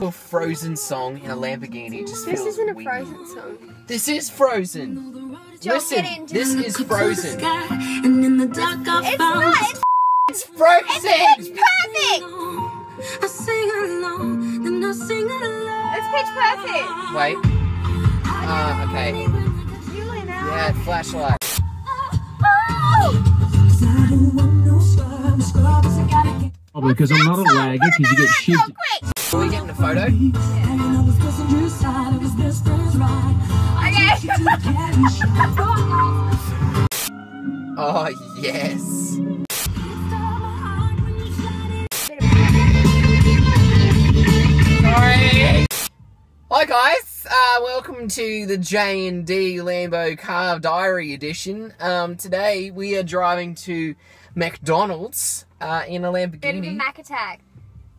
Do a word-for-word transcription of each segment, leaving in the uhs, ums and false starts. A Frozen song in a Lamborghini just this feels This isn't a weird. Frozen song. This is Frozen. Joel, listen, in, this is Frozen. And in the dark I it's found not. It's, it's Frozen. It's Pitch Perfect. I sing along, then I sing along. It's Pitch Perfect. Wait. Uh, okay. Yeah, flashlight. Oh! Probably because I'm not a lagger because you get shivved. Are we getting a photo? Yeah. Okay. Oh, yes. Sorry. Hi, guys. Uh, welcome to the J N D Lambo Car Diary Edition. Um, today, we are driving to McDonald's uh, in a Lamborghini. Bit of a Mac attack.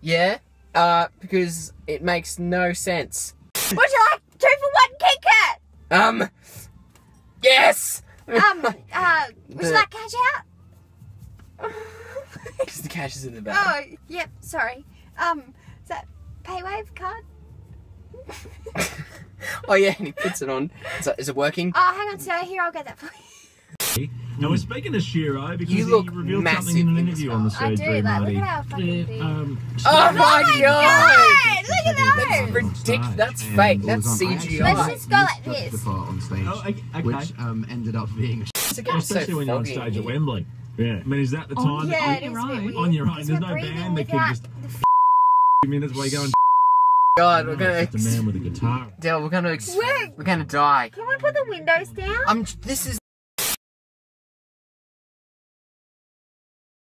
Yeah. Uh, because it makes no sense. Would you like two for one Kit Kat? Um, yes! Um, uh, would you like cash out? Because the cash is in the bag. Oh, yep, sorry. Um, is that PayWave card? Oh yeah, and he puts it on. Is, that, is it working? Oh, hang on, sir. Here, I'll get that for you. Now we're speaking to Shiro because you look he revealed something in an interview on the surgery, I do, like, look at how fucking big. Um, oh my god! god! Look at that! That's ridiculous. That's fake. That's C G I. Let's just go like this. Oh, okay. Which um, ended up being a Especially when you're on stage at Wembley. Yeah. I mean, is that the time? Yeah, it is on your own. There's no band that can just... minutes while you're going... God, we're gonna. It's a man with a guitar. Dale, we're gonna. We're, we're gonna die. Can we put the windows down? I'm. This is